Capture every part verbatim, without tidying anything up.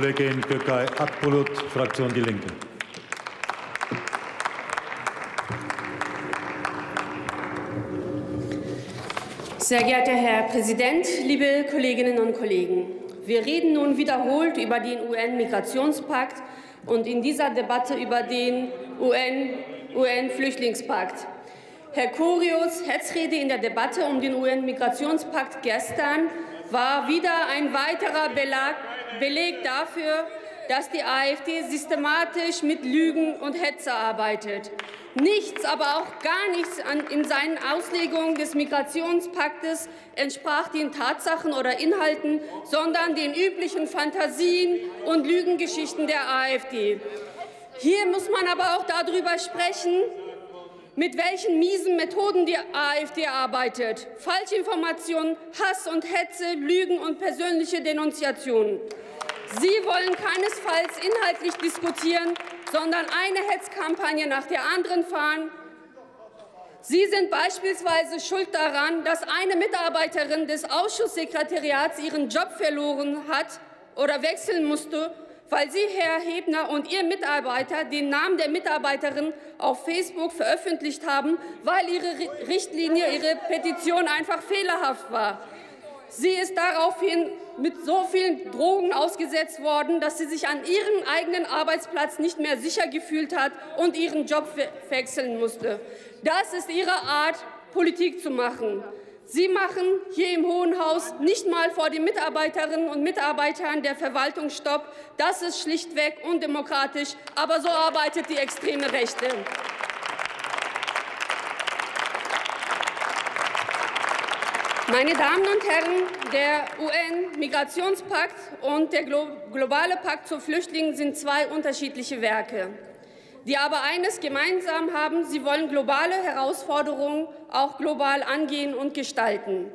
Kollegin Gökay Akbulut, Fraktion Die Linke. Sehr geehrter Herr Präsident, liebe Kolleginnen und Kollegen! Wir reden nun wiederholt über den U N-Migrationspakt und in dieser Debatte über den U N-Flüchtlingspakt. Herr Curios Hetzrede in der Debatte um den U N-Migrationspakt gestern war wieder ein weiterer Belag, Beleg dafür, dass die AfD systematisch mit Lügen und Hetze arbeitet. Nichts, aber auch gar nichts an, in seinen Auslegungen des Migrationspaktes entsprach den Tatsachen oder Inhalten, sondern den üblichen Fantasien und Lügengeschichten der AfD. Hier muss man aber auch darüber sprechen, mit welchen miesen Methoden die AfD arbeitet. Falschinformationen, Hass und Hetze, Lügen und persönliche Denunziationen. Sie wollen keinesfalls inhaltlich diskutieren, sondern eine Hetzkampagne nach der anderen fahren. Sie sind beispielsweise schuld daran, dass eine Mitarbeiterin des Ausschusssekretariats ihren Job verloren hat oder wechseln musste, weil Sie, Herr Hebner, und Ihr Mitarbeiter den Namen der Mitarbeiterin auf Facebook veröffentlicht haben, weil Ihre Richtlinie, Ihre Petition einfach fehlerhaft war. Sie ist daraufhin mit so vielen Drogen ausgesetzt worden, dass sie sich an ihrem eigenen Arbeitsplatz nicht mehr sicher gefühlt hat und ihren Job wechseln musste. Das ist ihre Art, Politik zu machen. Sie machen hier im Hohen Haus nicht mal vor den Mitarbeiterinnen und Mitarbeitern der Verwaltung Stopp. Das ist schlichtweg undemokratisch, aber so arbeitet die extreme Rechte. Meine Damen und Herren, der U N-Migrationspakt und der globale Pakt zu Flüchtlingen sind zwei unterschiedliche Werke, die aber eines gemeinsam haben: Sie wollen globale Herausforderungen auch global angehen und gestalten.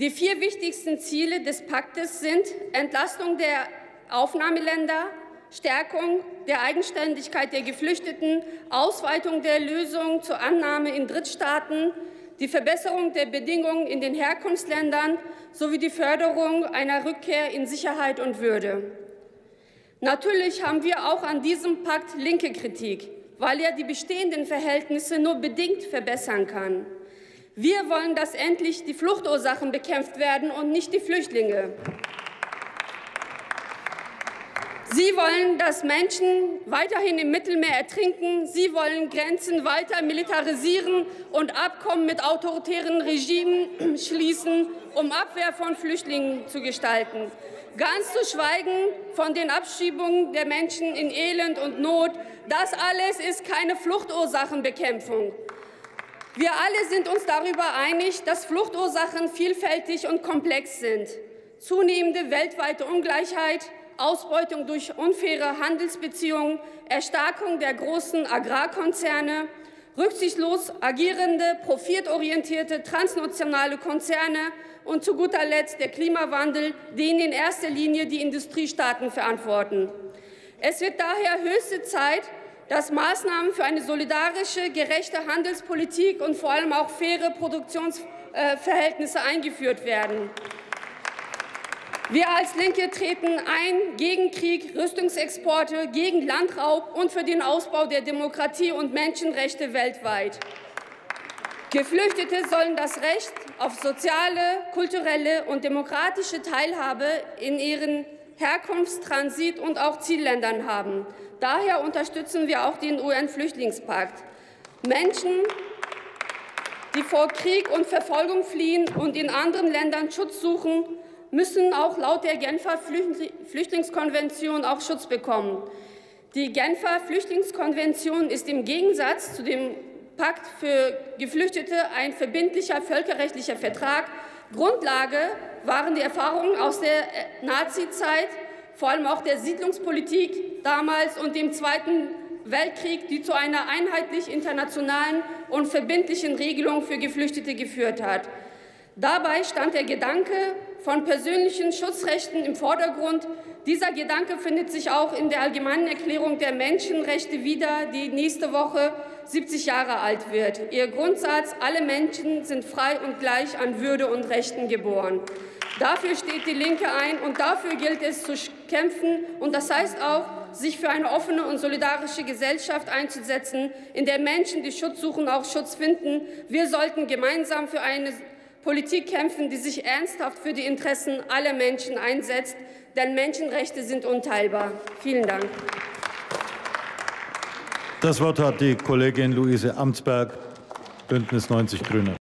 Die vier wichtigsten Ziele des Paktes sind Entlastung der Aufnahmeländer, Stärkung der Eigenständigkeit der Geflüchteten, Ausweitung der Lösungen zur Annahme in Drittstaaten, die Verbesserung der Bedingungen in den Herkunftsländern sowie die Förderung einer Rückkehr in Sicherheit und Würde. Natürlich haben wir auch an diesem Pakt linke Kritik, weil er die bestehenden Verhältnisse nur bedingt verbessern kann. Wir wollen, dass endlich die Fluchtursachen bekämpft werden und nicht die Flüchtlinge. Sie wollen, dass Menschen weiterhin im Mittelmeer ertrinken. Sie wollen Grenzen weiter militarisieren und Abkommen mit autoritären Regimen schließen, um Abwehr von Flüchtlingen zu gestalten. Ganz zu schweigen von den Abschiebungen der Menschen in Elend und Not. Das alles ist keine Fluchtursachenbekämpfung. Wir alle sind uns darüber einig, dass Fluchtursachen vielfältig und komplex sind. Zunehmende weltweite Ungleichheit, Ausbeutung durch unfaire Handelsbeziehungen, Erstarkung der großen Agrarkonzerne, rücksichtslos agierende, profitorientierte transnationale Konzerne und zu guter Letzt der Klimawandel, den in erster Linie die Industriestaaten verantworten. Es wird daher höchste Zeit, dass Maßnahmen für eine solidarische, gerechte Handelspolitik und vor allem auch faire Produktionsverhältnisse eingeführt werden. Wir als Linke treten ein gegen Krieg, Rüstungsexporte, gegen Landraub und für den Ausbau der Demokratie und Menschenrechte weltweit. Geflüchtete sollen das Recht auf soziale, kulturelle und demokratische Teilhabe in ihren Herkunfts-, Transit- und auch Zielländern haben. Daher unterstützen wir auch den U N-Flüchtlingspakt. Menschen, die vor Krieg und Verfolgung fliehen und in anderen Ländern Schutz suchen, müssen auch laut der Genfer Flüchtlingskonvention auch Schutz bekommen. Die Genfer Flüchtlingskonvention ist im Gegensatz zu dem Pakt für Geflüchtete ein verbindlicher völkerrechtlicher Vertrag. Grundlage waren die Erfahrungen aus der Nazizeit, vor allem auch der Siedlungspolitik damals und dem Zweiten Weltkrieg, die zu einer einheitlich internationalen und verbindlichen Regelung für Geflüchtete geführt hat. Dabei stand der Gedanke von persönlichen Schutzrechten im Vordergrund. Dieser Gedanke findet sich auch in der Allgemeinen Erklärung der Menschenrechte wieder, die nächste Woche siebzig Jahre alt wird. Ihr Grundsatz: Alle Menschen sind frei und gleich an Würde und Rechten geboren. Dafür steht die Linke ein und dafür gilt es zu kämpfen, und das heißt auch, sich für eine offene und solidarische Gesellschaft einzusetzen, in der Menschen, die Schutz suchen, auch Schutz finden. Wir sollten gemeinsam für eine Politik kämpfen, die sich ernsthaft für die Interessen aller Menschen einsetzt, denn Menschenrechte sind unteilbar. Vielen Dank. Das Wort hat die Kollegin Luise Amtsberg, Bündnis neunzig Grüne.